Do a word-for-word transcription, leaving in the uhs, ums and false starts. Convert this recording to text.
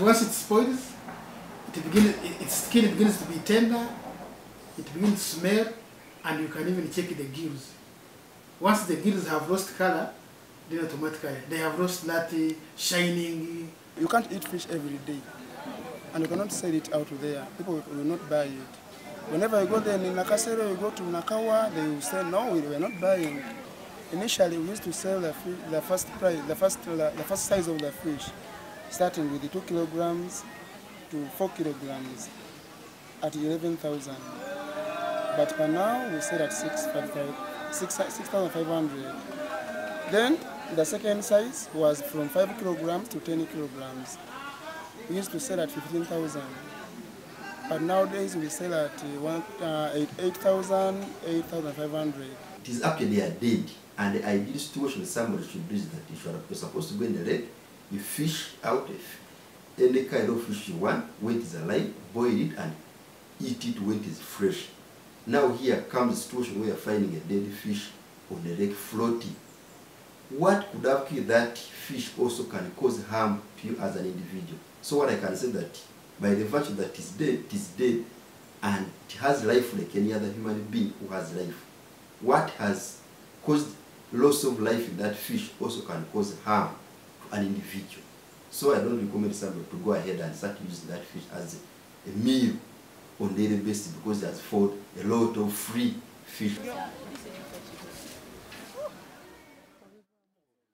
Once it spoils, it begins, its skin begins to be tender, it begins to smell, and you can even check the gills. Once the gills have lost color, then automatically they have lost that shining. You can't eat fish every day, and you cannot sell it out there. People will not buy it. Whenever you go there in Nakasero, you go to Nakawa, they will say, no, we are not buying. Initially, we used to sell the, fish, the first price, the first, the first size of the fish, starting with the two kilograms to four kilograms at eleven thousand. But for now, we sell at six thousand five hundred. Then the second size was from five kilograms to ten kilograms. We used to sell at fifteen thousand. But nowadays we sell at uh, eight thousand, eight thousand five hundred. It is up to they are dead, and the ideal situation somebody should reach that if you are supposed to go in the lake, you fish out any kind of fish you want, when it is alive, boil it and eat it when it is fresh. Now here comes the situation where you are finding a dead fish on the lake floating. What could have killed that fish also can cause harm to you as an individual. So what I can say that by the virtue that it is dead, it is dead, and it has life like any other human being who has life. What has caused loss of life in that fish also can cause harm to an individual. So I don't recommend somebody to go ahead and start using that fish as a meal on a daily basis because it has fought a lot of free fish.